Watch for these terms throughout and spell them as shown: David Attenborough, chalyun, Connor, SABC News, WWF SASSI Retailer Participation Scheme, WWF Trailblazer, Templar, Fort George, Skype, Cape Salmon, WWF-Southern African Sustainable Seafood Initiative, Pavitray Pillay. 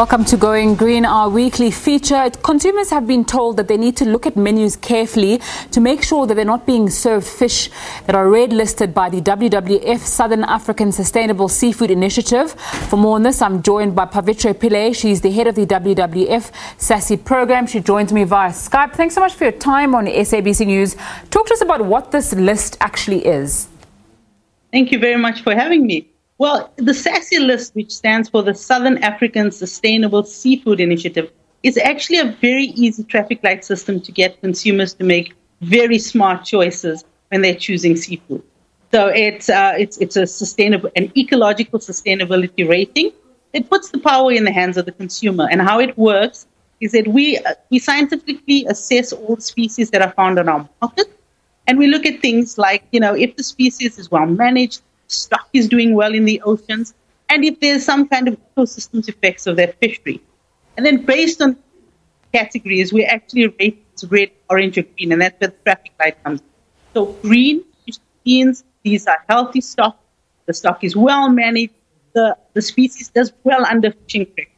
Welcome to Going Green, our weekly feature. Consumers have been told that they need to look at menus carefully to make sure that they're not being served fish that are red listed by the WWF Southern African Sustainable Seafood Initiative. For more on this, I'm joined by Pavitray Pillay. She's the head of the WWF SASSI program. She joins me via Skype. Thanks so much for your time on SABC News. Talk to us about what this list actually is. Thank you very much for having me. Well, the SASSI list, which stands for the Southern African Sustainable Seafood Initiative, is actually a very easy traffic light system to get consumers to make very smart choices when they're choosing seafood. So it's a sustainable, an ecological sustainability rating. It puts the power in the hands of the consumer. And how it works is that we scientifically assess all the species that are found on our market, and we look at things like, you know, if the species is well managed, stock is doing well in the oceans, and if there's some kind of ecosystems effects of that fishery. And then based on categories, we actually rate red, orange, or green, and that's where the traffic light comes in. So green, which means these are healthy stock, the stock is well managed, the species does well under fishing pressure.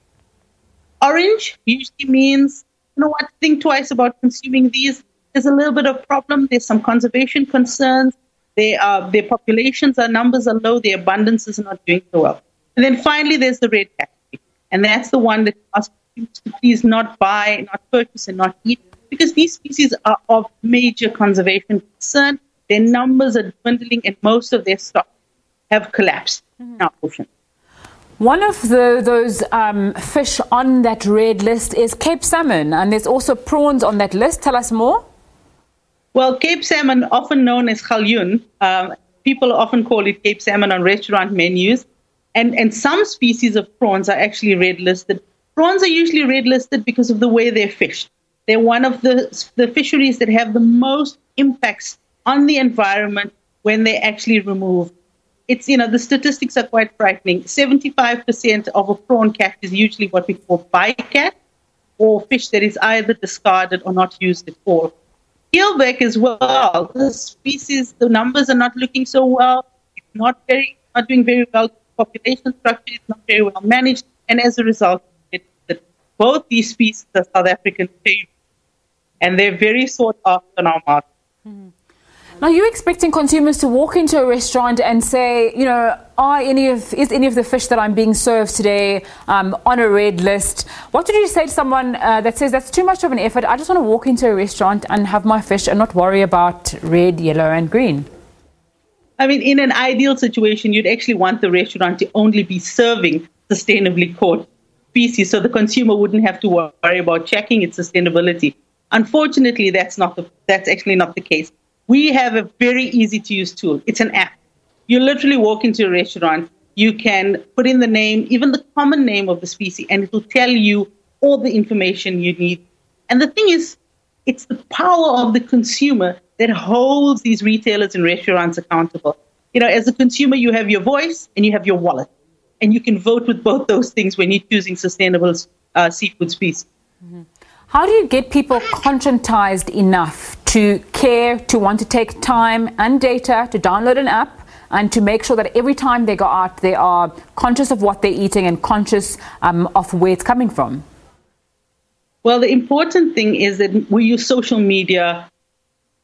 Orange usually means, you know what, think twice about consuming these. There's a little bit of problem, there's some conservation concerns, their populations, their numbers are low, their abundance is not doing so well. And then finally, there's the red category. And that's the one that asks consumers to please not buy, not purchase, and not eat, because these species are of major conservation concern. Their numbers are dwindling, and most of their stock have collapsed in our ocean. One of those fish on that red list is Cape Salmon, and there's also prawns on that list. Tell us more. Well, Cape Salmon, often known as chalyun, people often call it Cape Salmon on restaurant menus. And some species of prawns are actually red listed. Prawns are usually red listed because of the way they're fished. They're one of the fisheries that have the most impacts on the environment when they actually remove. It's, you know, the statistics are quite frightening. 75% of a prawn catch is usually what we call bycatch, or fish that is either discarded or not used at all. Eelbeck as well, the species, the numbers are not looking so well. It's not doing very well. The population structure is not very well managed, and as a result, both these species are South African favorites, and they're very sought after in our market. Mm-hmm. Now, you're expecting consumers to walk into a restaurant and say, you know, is any of the fish that I'm being served today on a red list? What would you say to someone that says that's too much of an effort? I just want to walk into a restaurant and have my fish and not worry about red, yellow, and green. I mean, in an ideal situation, you'd actually want the restaurant to only be serving sustainably caught species, so the consumer wouldn't have to worry about checking its sustainability. Unfortunately, that's actually not the case. We have a very easy-to-use tool. It's an app. You literally walk into a restaurant. You can put in the name, even the common name of the species, and it will tell you all the information you need. And the thing is, it's the power of the consumer that holds these retailers and restaurants accountable. You know, as a consumer, you have your voice and you have your wallet, and you can vote with both those things when you're choosing sustainable seafood species. Mm-hmm. How do you get people conscientized enough to care, to want to take time and data to download an app and to make sure that every time they go out, they are conscious of what they're eating and conscious of where it's coming from? Well, the important thing is that we use social media,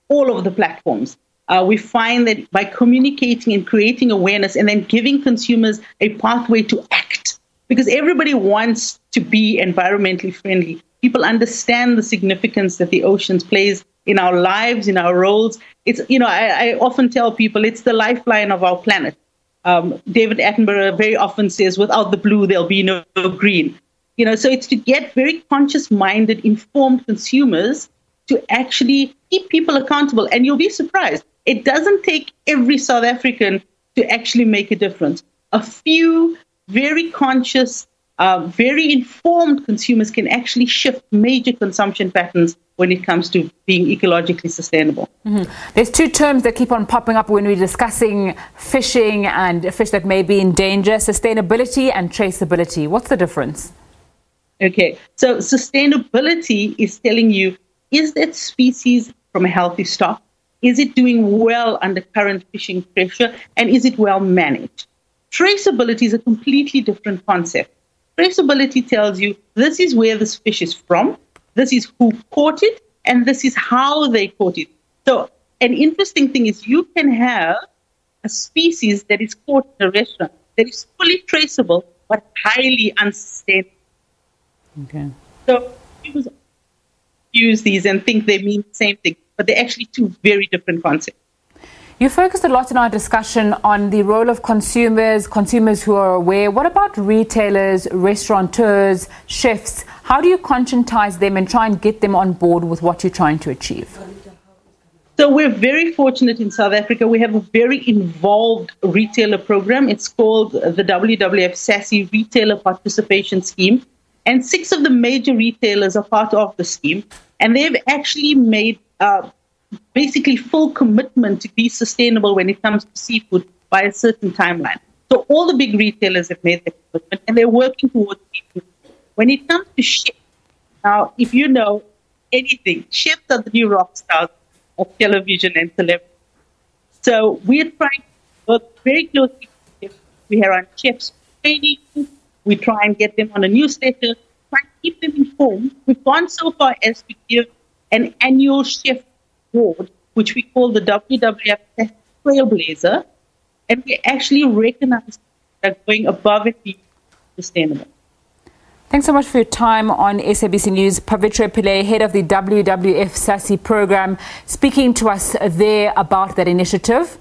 all of the platforms. We find that by communicating and creating awareness and then giving consumers a pathway to act, because everybody wants to be environmentally friendly. People understand the significance that the oceans plays in our lives, in our roles. It's, you know, I often tell people it's the lifeline of our planet. David Attenborough very often says, without the blue, there'll be no green. You know, so it's to get very conscious-minded, informed consumers to actually keep people accountable. And you'll be surprised. It doesn't take every South African to actually make a difference. A few very conscious, very informed consumers can actually shift major consumption patterns when it comes to being ecologically sustainable. Mm-hmm. There's two terms that keep on popping up when we're discussing fishing and fish that may be in danger: sustainability and traceability. What's the difference? Okay, so sustainability is telling you, is that species from a healthy stock? Is it doing well under current fishing pressure? And is it well managed? Traceability is a completely different concept. Traceability tells you this is where this fish is from, this is who caught it, and this is how they caught it. So an interesting thing is you can have a species that is caught in a restaurant that is fully traceable but highly unsustainable. Okay. So people use these and think they mean the same thing, but they're actually two very different concepts. You focused a lot in our discussion on the role of consumers who are aware. What about retailers, restaurateurs, chefs? How do you conscientize them and try and get them on board with what you're trying to achieve? So we're very fortunate in South Africa. We have a very involved retailer program. It's called the WWF SASSI Retailer Participation Scheme. And 6 of the major retailers are part of the scheme. And they've actually made basically full commitment to be sustainable when it comes to seafood by a certain timeline. So all the big retailers have made that commitment and they're working towards seafood. When it comes to chefs, now, if you know anything, chefs are the new rock stars of television and celebrity. So we're trying to work very closely with chefs. We have our chefs training. We try and get them on a newsletter, try and keep them informed. We've gone so far as to give an annual chef award, which we call the WWF Trailblazer, and we actually recognize that going above and beyond sustainable. Thanks so much for your time on SABC News. Pavitray Pillay, head of the WWF SASSI program, speaking to us there about that initiative.